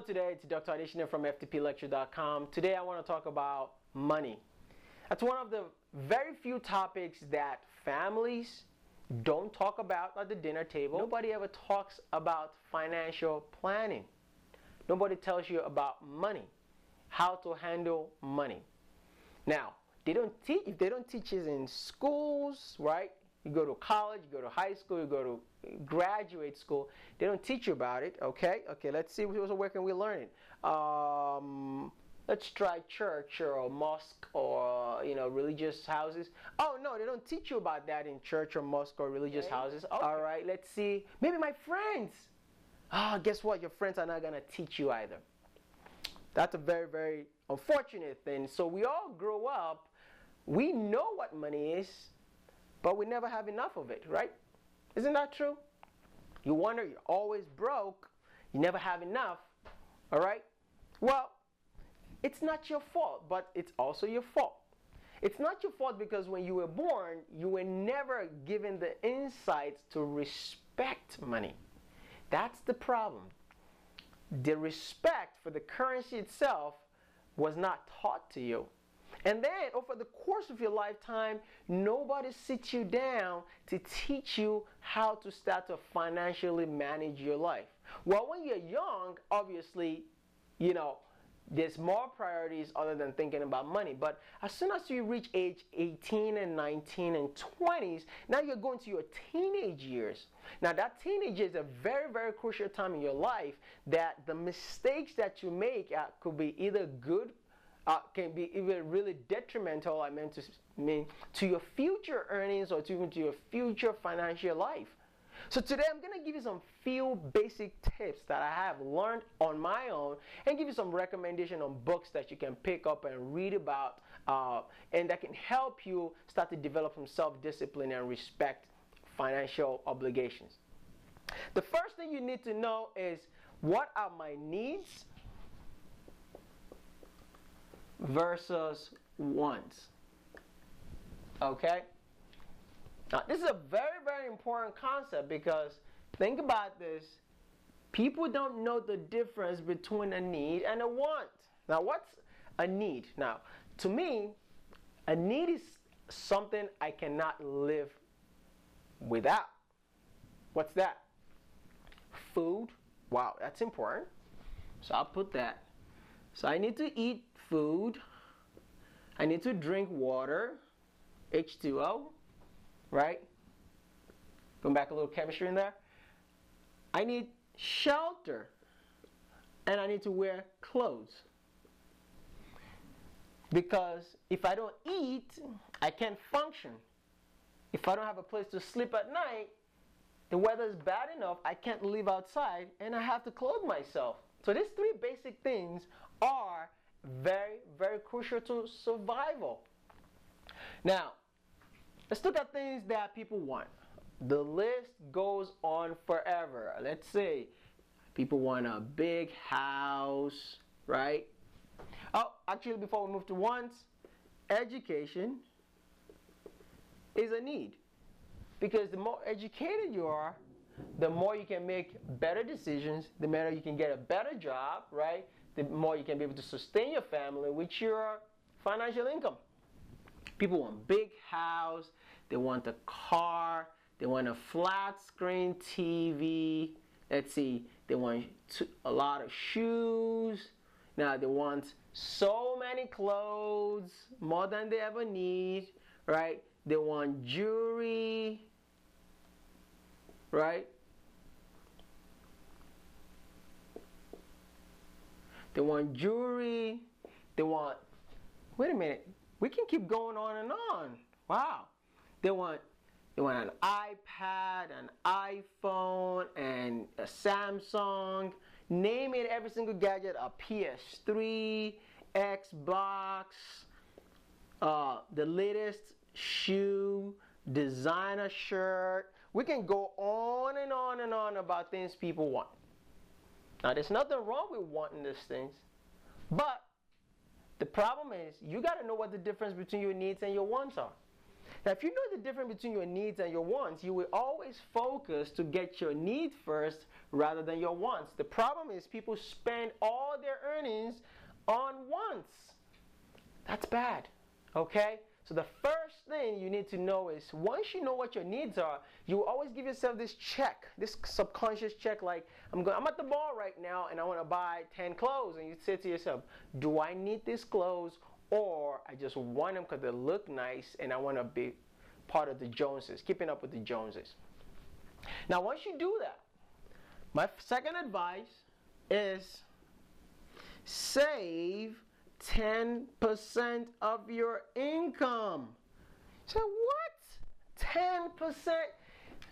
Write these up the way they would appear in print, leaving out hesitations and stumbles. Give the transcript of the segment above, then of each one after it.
Hello today, it's Dr. Adesina from FTPlecture.com. Today I want to talk about money. That's one of the very few topics that families don't talk about at the dinner table. Nobody ever talks about financial planning. Nobody tells you about money, how to handle money. Now, if they don't teach it in schools, right? You go to college, you go to high school, you go to graduate school. They don't teach you about it, okay? Okay, let's see where can we learn it. Let's try church or mosque or, religious houses. Oh, no, they don't teach you about that in church or mosque or religious houses. Okay. All right, let's see. Maybe my friends. Ah, guess what? Your friends are not going to teach you either. That's a very, very unfortunate thing. So we all grow up. We know what money is. But we never have enough of it, right? Isn't that true? You wonder, you're always broke, you never have enough, all right? Well, it's not your fault, but it's also your fault. It's not your fault because when you were born, you were never given the insights to respect money. That's the problem. The respect for the currency itself was not taught to you. And then, over the course of your lifetime, nobody sits you down to teach you how to start to financially manage your life. Well, when you're young, obviously, there's more priorities other than thinking about money. But as soon as you reach age 18 and 19 and 20s, now you're going to your teenage years. Now that teenage years is a very, very crucial time in your life that the mistakes that you make could be either good can be even really detrimental, to your future earnings or even to your future financial life. So today I'm going to give you some few basic tips that I have learned on my own and give you some recommendation on books that you can pick up and read about and that can help you start to develop some self-discipline and respect financial obligations. The first thing you need to know is what are my needs versus wants. Okay? Now, this is a very, very important concept because think about this. People don't know the difference between a need and a want. Now, what's a need? Now, to me, a need is something I cannot live without. What's that? Food. Wow, that's important. So I'll put that. So I need to eat food, I need to drink water, H2O, right? Going back a little chemistry in there. I need shelter, and I need to wear clothes. Because if I don't eat, I can't function. If I don't have a place to sleep at night, the weather is bad enough, I can't live outside, and I have to clothe myself. So these three basic things are very, very crucial to survival. Now, let's look at things that people want. The list goes on forever. Let's say people want a big house, right? Oh, actually, before we move to wants, education is a need. Because the more educated you are, the more you can make better decisions, the better you can get a better job, right? The more you can be able to sustain your family with your financial income. People want big house, they want a car, they want a flat screen TV. Let's see, they want a lot of shoes. Now they want so many clothes, more than they ever need, right? They want jewelry, right? They want jewelry. They want, wait a minute, we can keep going on and on. Wow. They want an iPad, an iPhone, and a Samsung. Name it, every single gadget, a PS3, Xbox, the latest shoe, designer shirt. We can go on and on and on about things people want. Now, there's nothing wrong with wanting these things, but the problem is you got to know what the difference between your needs and your wants are. Now, if you know the difference between your needs and your wants, you will always focus to get your needs first rather than your wants. The problem is people spend all their earnings on wants. That's bad, okay? So the first thing you need to know is, once you know what your needs are, you always give yourself this check, this subconscious check, like, I'm at the mall right now and I want to buy 10 clothes. And you say to yourself, do I need these clothes, or I just want them because they look nice and I want to be part of the Joneses, keeping up with the Joneses. Now, once you do that, my second advice is save 10% of your income. So what? 10%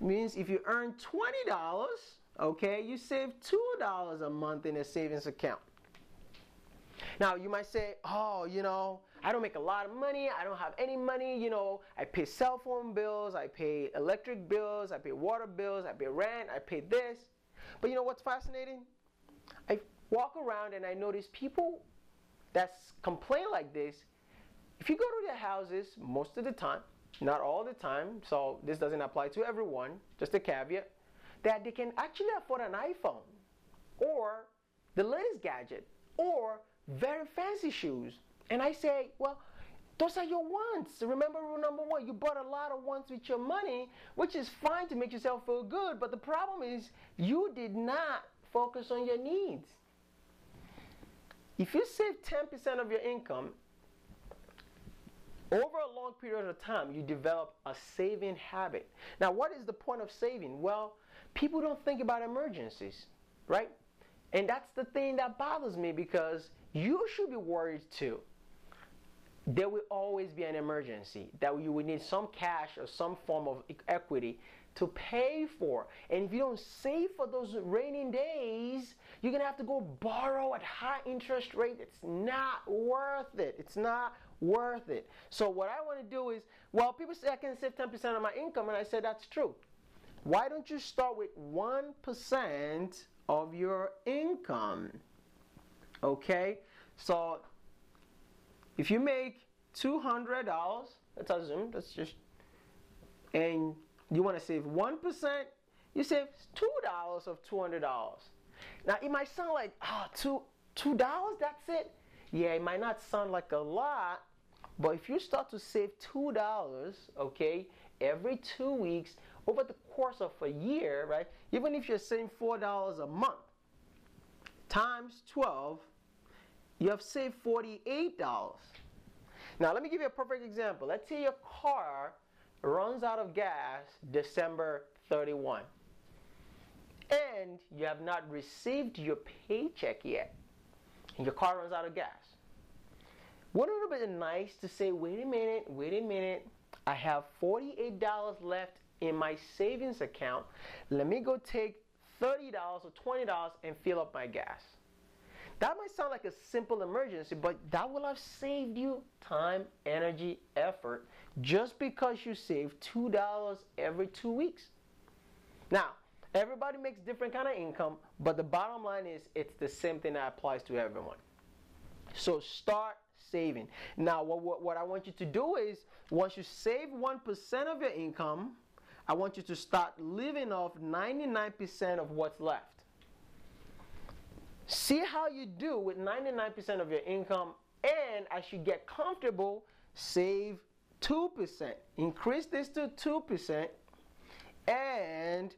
means if you earn $20, okay, you save $2 a month in a savings account. Now, you might say, oh, you know, I don't make a lot of money. I don't have any money. You know, I pay cell phone bills. I pay electric bills. I pay water bills. I pay rent. I pay this. But you know what's fascinating? I walk around and I notice people that complain like this. If you go to their houses most of the time, not all the time, so this doesn't apply to everyone, just a caveat, that they can actually afford an iPhone or the latest gadget or very fancy shoes. And I say, well, those are your wants. Remember rule number one, you bought a lot of wants with your money, which is fine to make yourself feel good, but the problem is you did not focus on your needs. If you save 10% of your income, over a long period of time, you develop a saving habit. Now, what is the point of saving? Well, people don't think about emergencies, right? And that's the thing that bothers me, because you should be worried too. There will always be an emergency that you will need some cash or some form of equity to pay for. And if you don't save for those rainy days, you're going to have to go borrow at high interest rate. It's not worth it. It's not worth it. So what I want to do is, well, people say I can save 10% of my income, and I said that's true. Why don't you start with 1% of your income? Okay? So if you make $200, let's assume, let's just, and you want to save 1%, you save $2 of $200. Now, it might sound like, oh, $2, that's it? Yeah, it might not sound like a lot, but if you start to save $2, okay, every 2 weeks, over the course of a year, right, even if you're saving $4 a month, times 12, you have saved $48. Now, let me give you a perfect example. Let's say your car runs out of gas December 31. And you have not received your paycheck yet. And your car runs out of gas. Wouldn't it have been nice to say, wait a minute. I have $48 left in my savings account. Let me go take $30 or $20 and fill up my gas. That might sound like a simple emergency, but that will have saved you time, energy, effort, just because you save $2 every 2 weeks. Now, everybody makes different kind of income, but the bottom line is it's the same thing that applies to everyone. So start saving. Now, what I want you to do is, once you save 1% of your income, I want you to start living off 99% of what's left. See how you do with 99% of your income, and as you get comfortable, save 2%. Increase this to 2% and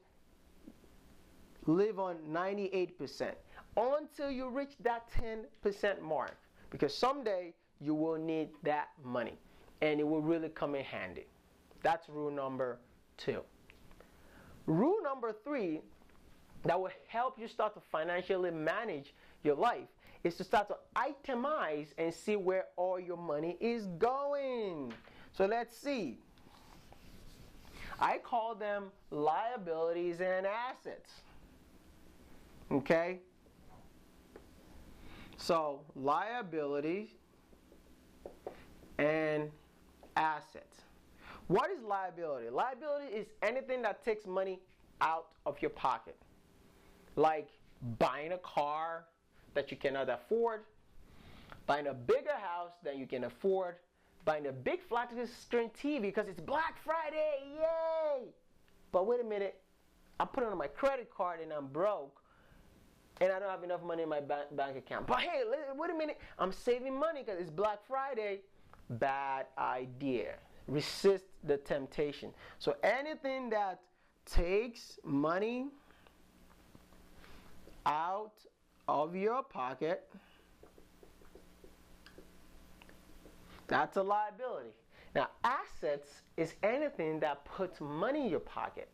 live on 98% until you reach that 10% mark, because someday you will need that money and it will really come in handy. That's rule number 2. Rule number 3 that will help you start to financially manage your life is to start to itemize and see where all your money is going. So let's see. I call them liabilities and assets. Okay? So liabilities and assets. What is liability? Liability is anything that takes money out of your pocket. Like buying a car that you cannot afford, buying a bigger house than you can afford, buying a big flat screen TV because it's Black Friday, yay! But wait a minute, I put it on my credit card and I'm broke and I don't have enough money in my bank account. But hey, wait a minute, I'm saving money because it's Black Friday. Bad idea. Resist the temptation. So anything that takes money out of your pocket, that's a liability. Now, assets is anything that puts money in your pocket.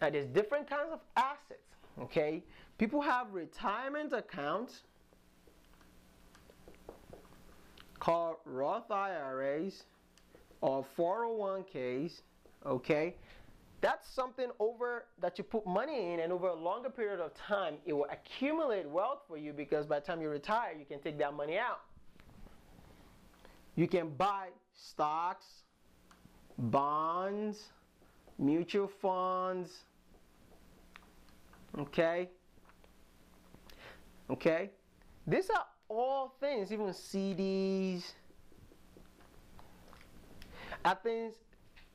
Now, there's different kinds of assets, okay? People have retirement accounts called Roth IRAs or 401ks, okay? That's something over that you put money in, and over a longer period of time, it will accumulate wealth for you because by the time you retire, you can take that money out. You can buy stocks, bonds, mutual funds, okay? Okay? These are all things, even CDs, are things,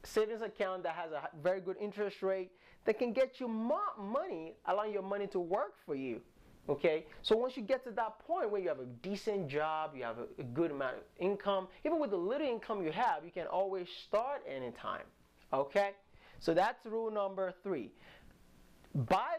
savings account that has a very good interest rate that can get you more money, allowing your money to work for you. Okay, so once you get to that point where you have a decent job, you have a good amount of income, even with the little income you have, you can always start anytime. Okay, so that's rule number 3. Buy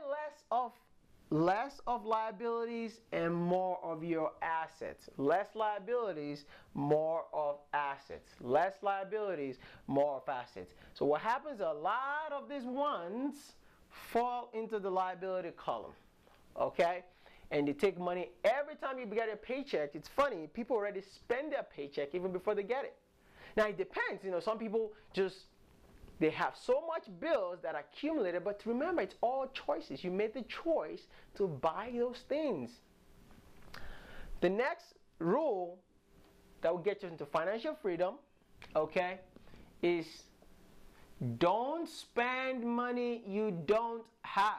less of liabilities and more of your assets. Less liabilities, more of assets. Less liabilities, more of assets. So what happens, a lot of these ones fall into the liability column. Okay, and you take money every time you get a paycheck. It's funny, people already spend their paycheck even before they get it. Now it depends, you know, some people just, they have so much bills that accumulated, but remember, it's all choices. You made the choice to buy those things. The next rule that will get you into financial freedom, okay, is don't spend money you don't have.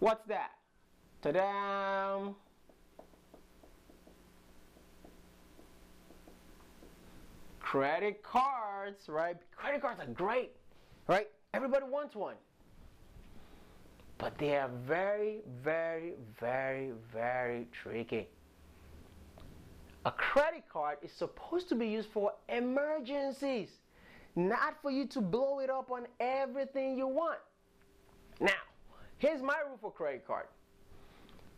What's that? Ta-da! Credit cards, right? Credit cards are great, right? Everybody wants one. But they are very, very, very, very tricky. A credit card is supposed to be used for emergencies, not for you to blow it up on everything you want. Now, here's my rule for credit card.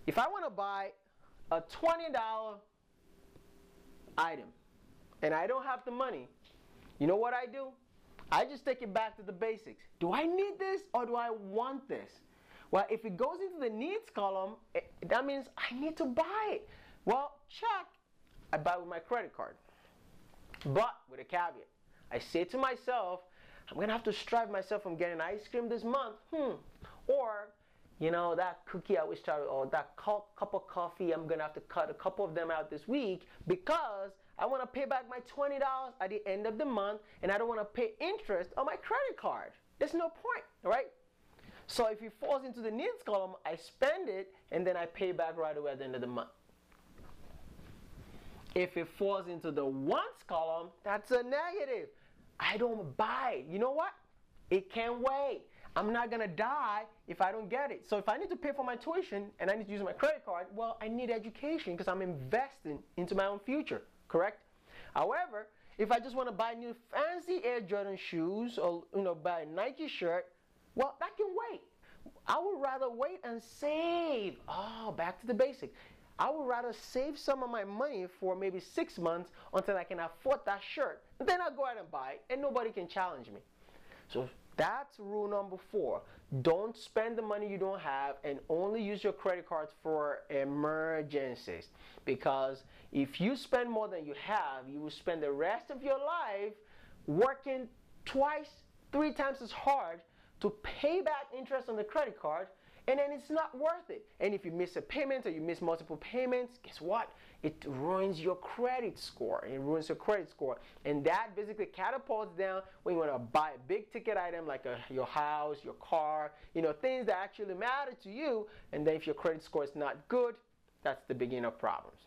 If I want to buy a $20 item and I don't have the money, you know what I do? I just take it back to the basics. Do I need this or do I want this? Well, if it goes into the needs column, that means I need to buy it. Well, check. I buy with my credit card. But with a caveat. I say to myself, I'm going to have to strive myself from getting ice cream this month. Or, you know, that cookie I always try, or that cup of coffee, I'm going to have to cut a couple of them out this week because I want to pay back my $20 at the end of the month and I don't want to pay interest on my credit card. There's no point, right? So if it falls into the needs column, I spend it and then I pay back right away at the end of the month. If it falls into the wants column, that's a negative. I don't buy it. You know what? It can wait. I'm not going to die if I don't get it. So if I need to pay for my tuition and I need to use my credit card, well, I need education because I'm investing into my own future, correct? However, if I just want to buy new fancy Air Jordan shoes or, you know, buy a Nike shirt, well, that can wait. I would rather wait and save. Oh, back to the basic. I would rather save some of my money for maybe 6 months until I can afford that shirt. And then I'll go out and buy it and nobody can challenge me. So that's rule number 4. Don't spend the money you don't have and only use your credit cards for emergencies. Because if you spend more than you have, you will spend the rest of your life working twice, 3 times as hard to pay back interest on the credit card. And then it's not worth it. And if you miss a payment or you miss multiple payments, guess what? It ruins your credit score. It ruins your credit score. And that basically catapults down when you want to buy a big ticket item like your house, your car, you know, things that actually matter to you. And then if your credit score is not good, that's the beginning of problems.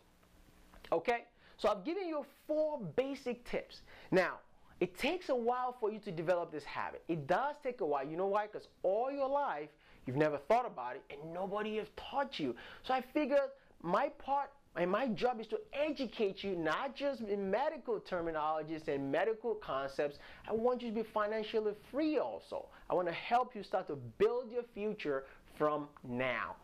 Okay? So I've given you 4 basic tips. Now, It takes a while for you to develop this habit. It does take a while. You know why? Because all your life, you've never thought about it and nobody has taught you. So I figured my part and my job is to educate you, not just in medical terminologies and medical concepts. I want you to be financially free also. I want to help you start to build your future from now.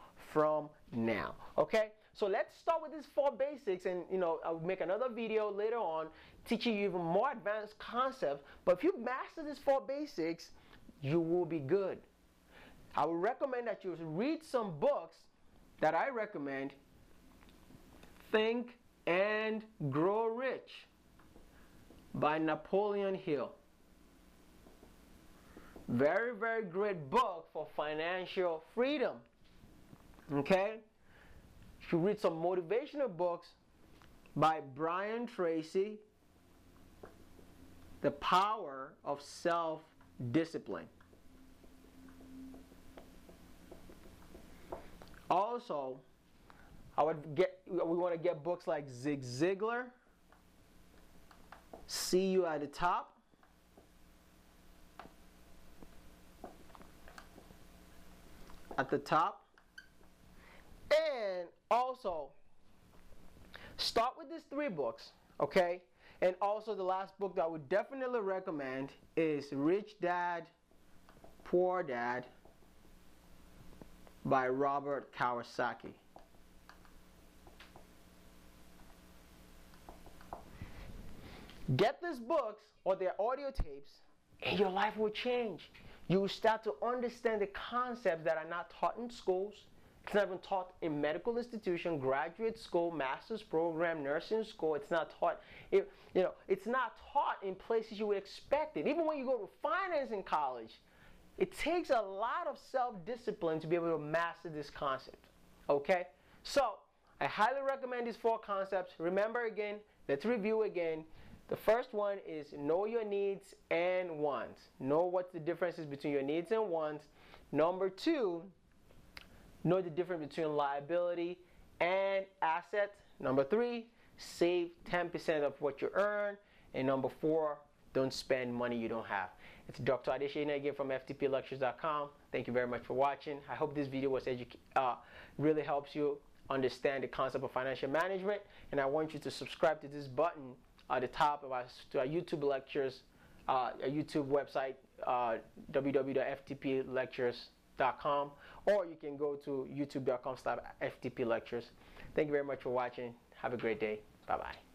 Okay, so let's start with these four basics, and you know, I'll make another video later on teaching you even more advanced concepts. But if you master these four basics, you will be good. I would recommend that you read some books that I recommend. Think and Grow Rich by Napoleon Hill. Very, very great book for financial freedom. Okay, you should read some motivational books by Brian Tracy, The Power of Self-Discipline. Also, we want to get books like Zig Ziglar, See You at the Top, and also start with these three books, okay? And also the last book that I would definitely recommend is Rich Dad, Poor Dad by Robert Kiyosaki. Get these books or their audio tapes and your life will change. You will start to understand the concepts that are not taught in schools. It's not even taught in medical institution, graduate school, master's program, nursing school. It's not taught. It's not taught in places you would expect it. Even when you go to finance in college, it takes a lot of self-discipline to be able to master this concept. Okay? So, I highly recommend these four concepts. Remember again, let's review again. The first one is know your needs and wants. Know what the difference is between your needs and wants. Number two, know the difference between liability and assets. Number three, save 10% of what you earn. And number four, don't spend money you don't have. It's Dr. Adesina again from FTPlectures.com. Thank you very much for watching. I hope this video was really helps you understand the concept of financial management. And I want you to subscribe to this button at the top of our YouTube lectures, our YouTube website, www.ftplectures.com. Or you can go to youtube.com/FTP Lectures. Thank you very much for watching. Have a great day. Bye-bye.